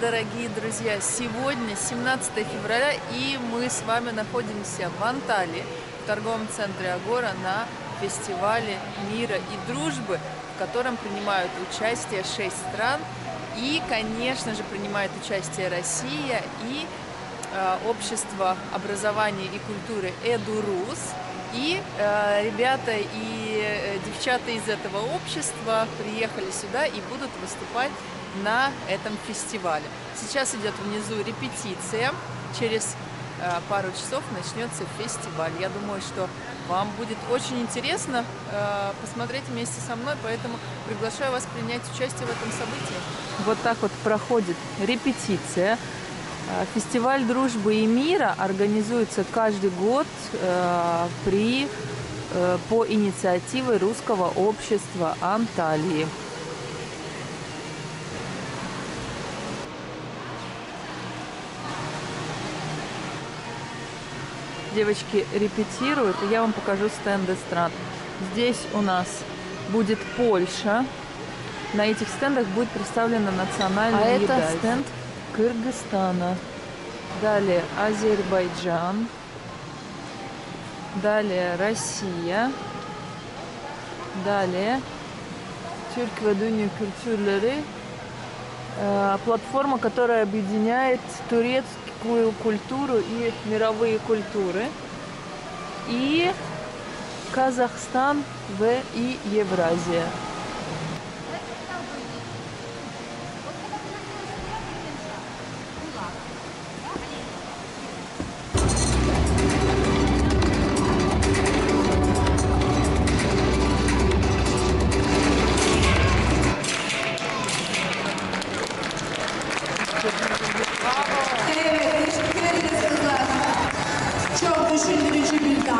дорогие друзья! Сегодня 17 февраля, и мы с вами находимся в Анталии, в торговом центре Агора, на фестивале мира и дружбы, в котором принимают участие 6 стран. И, конечно же, принимает участие Россия и общество образования и культуры Эду Рус. И ребята и девчата из этого общества приехали сюда и будут выступать на этом фестивале. Сейчас идет внизу репетиция. Через пару часов начнется фестиваль. Я думаю, что вам будет очень интересно посмотреть вместе со мной, поэтому приглашаю вас принять участие в этом событии. Вот так вот проходит репетиция. Фестиваль дружбы и мира организуется каждый год по инициативе Русского общества Антальи. Девочки репетируют, и я вам покажу стенды стран. Здесь у нас будет Польша. На этих стендах будет представлена национальная еда. Это стенд Кыргызстана. Далее Азербайджан. Далее Россия. Далее Тюрк Дюньи Культюрлери. Платформа, которая объединяет турецкую культуру и мировые культуры. И Казахстан и Евразия.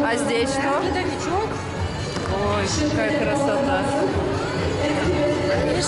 А здесь что? Ледовичок. Ой, какая красота. И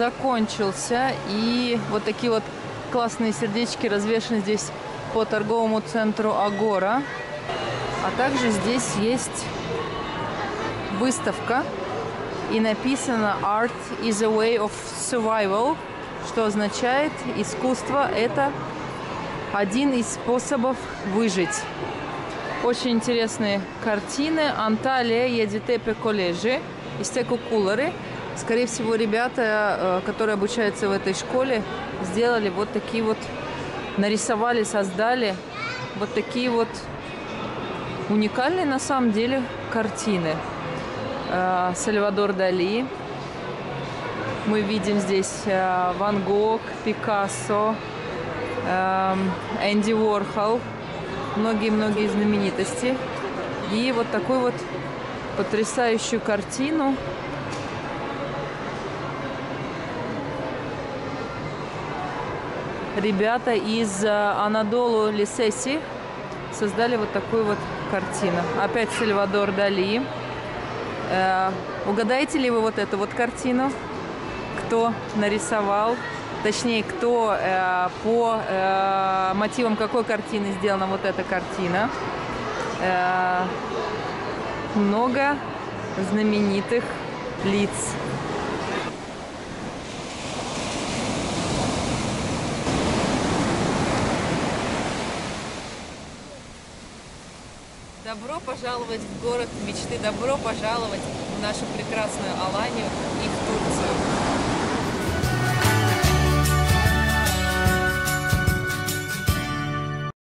закончился. И вот такие вот классные сердечки развешаны здесь по торговому центру Агора. А также здесь есть выставка. И написано «Art is a way of survival», что означает «Искусство – это один из способов выжить». Очень интересные картины. Анталия, Едитепе колледжи, Истеку кулары. Скорее всего, ребята, которые обучаются в этой школе, сделали вот такие вот, нарисовали, создали вот такие вот уникальные на самом деле картины. Сальвадор Дали. Мы видим здесь Ван Гог, Пикассо, Энди Уорхол, многие-многие знаменитости. И вот такую вот потрясающую картину. Ребята из Анадолу-Лисеси создали вот такую вот картину. Опять Сальвадор Дали. Угадаете ли вы вот эту вот картину? Кто нарисовал? Точнее, кто по мотивам какой картины сделана вот эта картина? Много знаменитых лиц. Добро пожаловать в город мечты, добро пожаловать в нашу прекрасную Аланью и в Турцию.